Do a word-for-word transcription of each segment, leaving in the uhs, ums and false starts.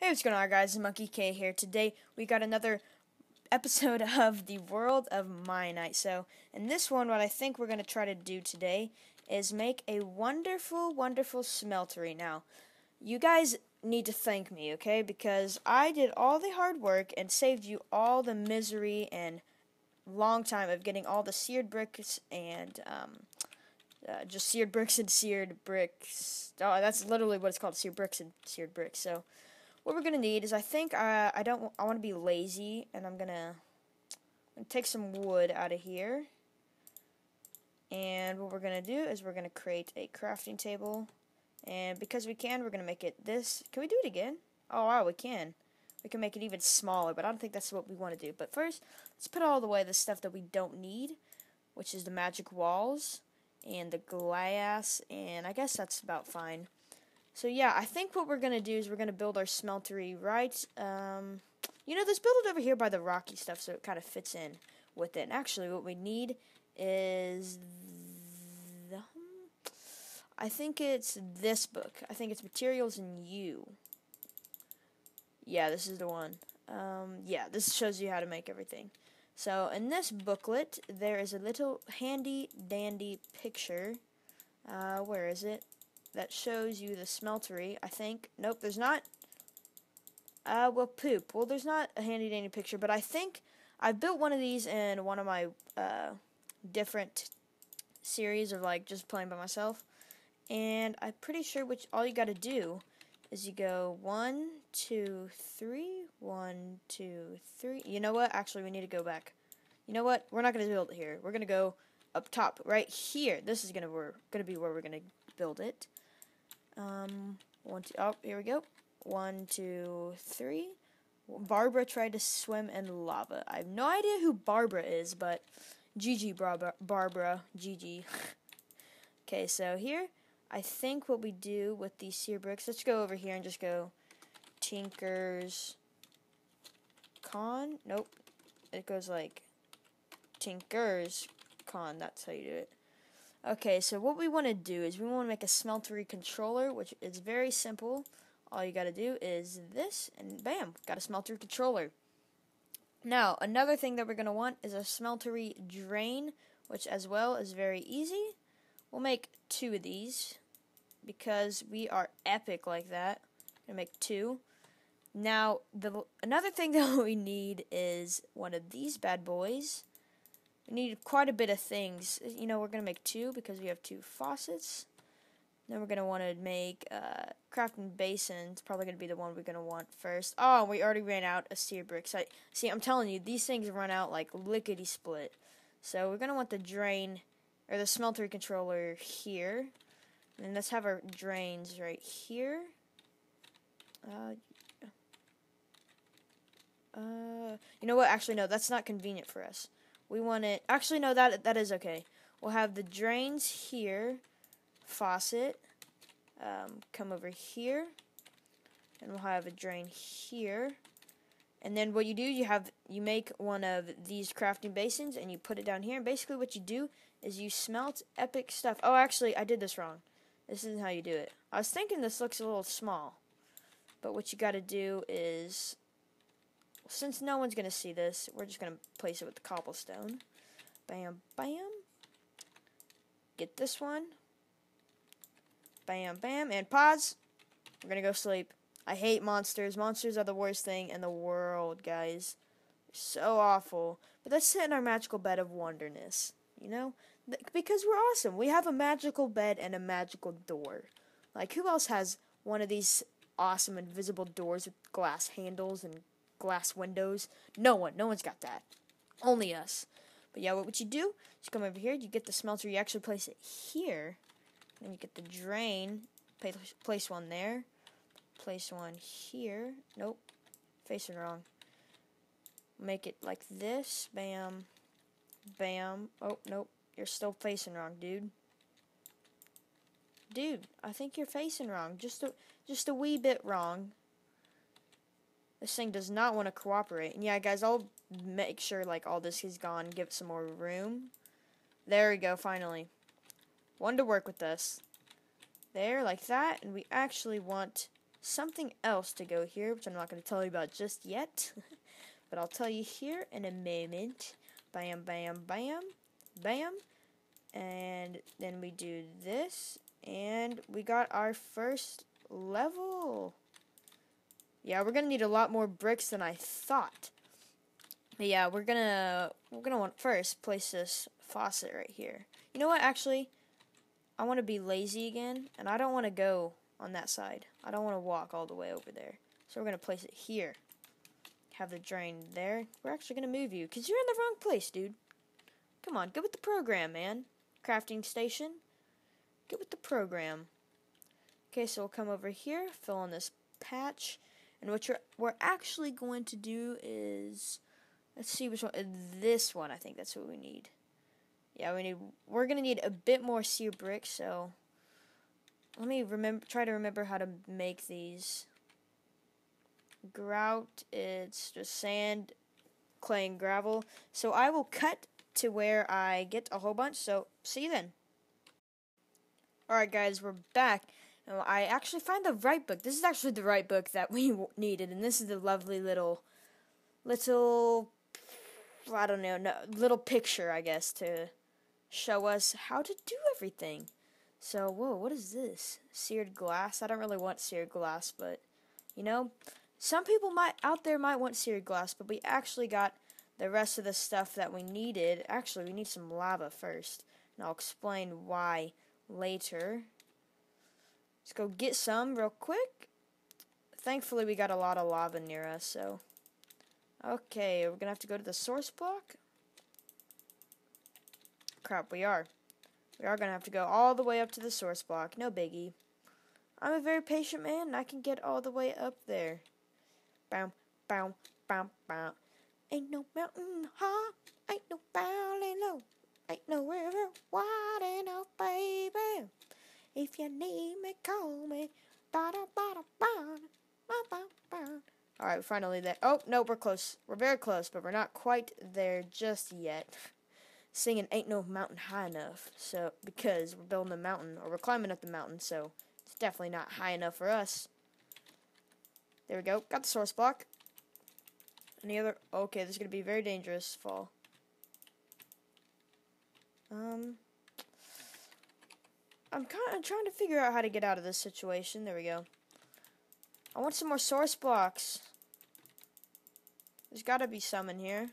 Hey, what's going on, guys? It's Monkey K here. Today we got another episode of the World of Minite. So, in this one, what I think we're going to try to do today is make a wonderful, wonderful smeltery. Now, you guys need to thank me, okay? Because I did all the hard work and saved you all the misery and long time of getting all the seared bricks and um, uh, just seared bricks and seared bricks. Oh, that's literally what it's called: seared bricks and seared bricks. So. What we're gonna need is, I think uh, I don't. I want to be lazy, and I'm gonna, I'm gonna take some wood out of here. And what we're gonna do is we're gonna create a crafting table, and because we can, we're gonna make it this. Can we do it again? Oh wow, we can. We can make it even smaller, but I don't think that's what we want to do. But first, let's put all the way the stuff that we don't need, which is the magic walls and the glass, and I guess that's about fine. So yeah, I think what we're going to do is we're going to build our smeltery right, um, you know, let's build it over here by the rocky stuff so it kind of fits in with it. And actually, what we need is, the, I think it's this book. I think it's Materials and You. Yeah, this is the one. Um, yeah, this shows you how to make everything. So in this booklet, there is a little handy dandy picture. Uh, where is it? That shows you the smeltery, I think. Nope, there's not. Uh, well, poop. Well, there's not a handy dandy picture, but I think I've built one of these in one of my uh, different series of, like, just playing by myself. And I'm pretty sure which all you gotta do is you go one, two, three, one, two, three. You know what? Actually, we need to go back. You know what? We're not gonna build it here. We're gonna go up top, right here. This is gonna we're gonna be where we're gonna build it. Um, one, two, oh, here we go. One, two, three. Barbara tried to swim in lava. I have no idea who Barbara is, but G G, Barbara, Barbara, G G. Okay, so here, I think what we do with these sear bricks, let's go over here and just go Tinkers Con. Nope. It goes like Tinkers Con. That's how you do it. Okay, so what we want to do is we want to make a smeltery controller, which is very simple. All you got to do is this, and bam, got a smeltery controller. Now, another thing that we're going to want is a smeltery drain, which as well is very easy. We'll make two of these, because we are epic like that. I'm going to make two. Now, the another thing that we need is one of these bad boys. We need quite a bit of things. You know, we're going to make two because we have two faucets. Then we're going to want to make uh, crafting basin. It's probably going to be the one we're going to want first. Oh, we already ran out of sear bricks. I, see, I'm telling you, these things run out like lickety-split. So we're going to want the drain, or the smeltery controller here. And let's have our drains right here. Uh, uh, you know what? Actually, no, that's not convenient for us. We want it, actually no, that that is okay. We'll have the drains here, faucet, um, come over here, and we'll have a drain here. And then what you do, you have, you make one of these crafting basins, and you put it down here, and basically what you do is you smelt epic stuff. Oh, actually, I did this wrong. This isn't how you do it. I was thinking this looks a little small, but what you gotta do is, since no one's going to see this, we're just going to place it with the cobblestone. Bam, bam. Get this one. Bam, bam. And pause. We're going to go sleep. I hate monsters. Monsters are the worst thing in the world, guys. They're so awful. But let's sit in our magical bed of wonderness. You know? Because we're awesome. We have a magical bed and a magical door. Like, who else has one of these awesome invisible doors with glass handles and glass windows? No one. No one's got that. Only us. But yeah, what would you do? Just come over here. You get the smelter. You actually place it here. Then you get the drain. Place one there. Place one here. Nope. Facing wrong. Make it like this. Bam. Bam. Oh, nope. You're still facing wrong, dude. Dude, I think you're facing wrong. Just a, just a wee bit wrong. This thing does not want to cooperate. And yeah, guys, I'll make sure, like, all this is gone. Give it some more room. There we go, finally. One to work with us. There, like that. And we actually want something else to go here, which I'm not going to tell you about just yet, but I'll tell you here in a moment. Bam, bam, bam, bam, and then we do this, and we got our first level. Yeah, we're going to need a lot more bricks than I thought. But yeah, we're going to we're going to want first place this faucet right here. You know what, actually, I want to be lazy again, and I don't want to go on that side. I don't want to walk all the way over there. So we're going to place it here. Have the drain there. We're actually going to move you, because you're in the wrong place, dude. Come on, go with the program, man. Crafting station. Go with the program. Okay, so we'll come over here, fill in this patch, and what you're, we're actually going to do is, let's see which one, this one, I think that's what we need. Yeah, we need, we're going to need a bit more sear bricks, so let me remember, try to remember how to make these. Grout, it's just sand, clay, and gravel. So I will cut to where I get a whole bunch, so see you then. Alright guys, we're back. And I actually found the right book. This is actually the right book that we needed, and this is the lovely little, little, I don't know, no, little picture, I guess, to show us how to do everything. So, whoa, what is this? Seared glass? I don't really want seared glass, but, you know, some people might out there might want seared glass, but we actually got the rest of the stuff that we needed. Actually, we need some lava first, and I'll explain why later. Let's go get some real quick. Thankfully, we got a lot of lava near us, so. Okay, we're going to have to go to the source block. Crap, we are. We are going to have to go all the way up to the source block. No biggie. I'm a very patient man, and I can get all the way up there. Bow, bow, bow, bow. Ain't no mountain high, ain't no valley low, ain't no river wide enough, baby. If you need me, call me. Alright, finally there. Oh, no, we're close. We're very close, but we're not quite there just yet. Singing Ain't No Mountain High Enough, so because we're building a mountain, or we're climbing up the mountain, so it's definitely not high enough for us. There we go. Got the source block. Any other... Okay, this is going to be a very dangerous fall. Um... I'm kind of trying to figure out how to get out of this situation. There we go. I want some more source blocks. There's got to be some in here.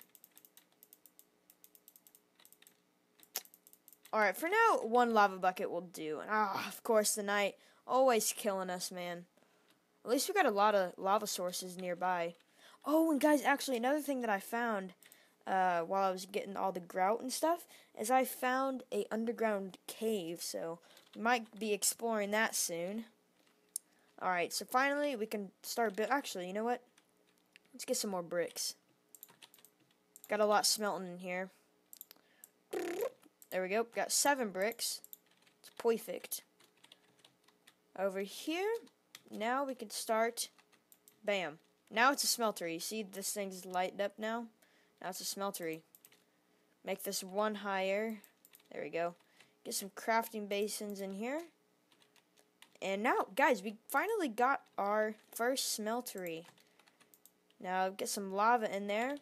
Alright, for now, one lava bucket will do. And ah, of course, the night always killing us, man. At least we got a lot of lava sources nearby. Oh, and guys, actually, another thing that I found uh, while I was getting all the grout and stuff is I found a underground cave, so we might be exploring that soon. Alright, so finally we can start build. Actually, you know what? Let's get some more bricks. Got a lot smelting in here. There we go. Got seven bricks. It's perfect. Over here, now we can start. Bam. Now it's a smeltery. You see, this thing's lighted up now. Now it's a smeltery. Make this one higher. There we go. Get some crafting basins in here. And now, guys, we finally got our first smeltery. Now, get some lava in there.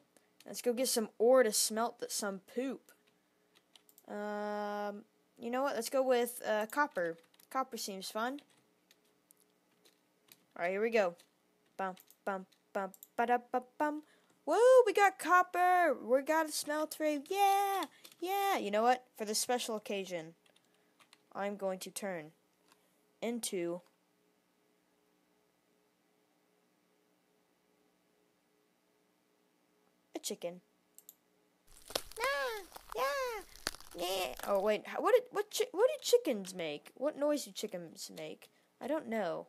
Let's go get some ore to smelt some poop. Um, you know what? Let's go with uh, copper. Copper seems fun. All right, here we go. Bum, bum, bum, ba-da-ba-bum. Woo, we got copper. We got a smeltery. Yeah, yeah. You know what? For this special occasion, I'm going to turn into a chicken. Ah, yeah, yeah. Oh wait, what did what chi what do chickens make? What noise do chickens make? I don't know.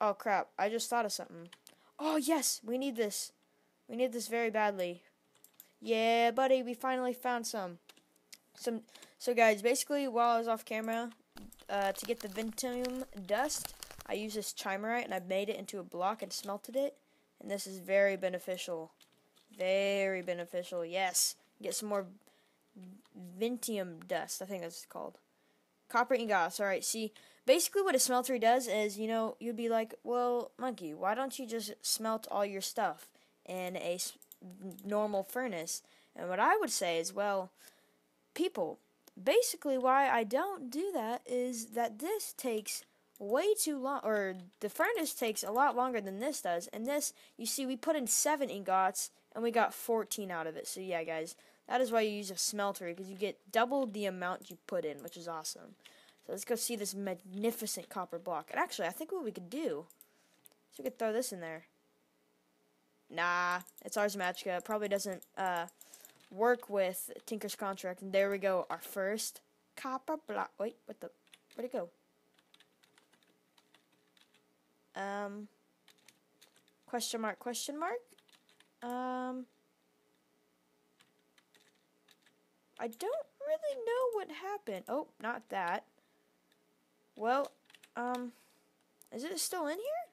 Oh crap! I just thought of something. Oh yes, we need this. We need this very badly. Yeah, buddy, we finally found some. Some. So guys, basically, while I was off camera. Uh, to get the Vinteum dust, I use this Chimerite, and I made it into a block and smelted it. And this is very beneficial. Very beneficial, yes. Get some more Vinteum dust, I think that's what it's called. Copper ingots, alright, see, Basically what a smeltery does is, you know, you'd be like, well, Monkey, why don't you just smelt all your stuff in a s normal furnace? And what I would say is, well, people, basically why I don't do that is that this takes way too long, or the furnace takes a lot longer than this does, and this, you see, we put in seven ingots, and we got fourteen out of it, so yeah, guys, that is why you use a smeltery, because you get double the amount you put in, which is awesome. So let's go see this magnificent copper block, and actually, I think what we could do is we could throw this in there. Nah, it's Ars Magica, it probably doesn't, uh, work with Tinker's Contract, and there we go, our first copper block. Wait, what the, where'd it go? Um, question mark, question mark, um, I don't really know what happened. Oh, not that. Well, um, is it still in here?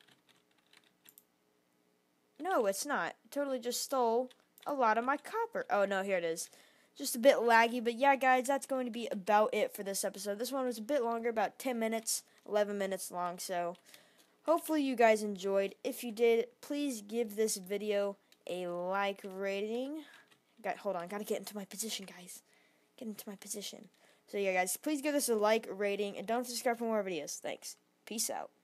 No, it's not. It totally just stole a lot of my copper. Oh, no, here it is. Just a bit laggy, but yeah, guys, that's going to be about it for this episode. This one was a bit longer, about ten minutes, eleven minutes long, so hopefully you guys enjoyed. If you did, please give this video a like rating. Got hold on, gotta get into my position, guys. Get into my position. So yeah, guys, please give this a like rating and don't subscribe for more videos. Thanks. Peace out.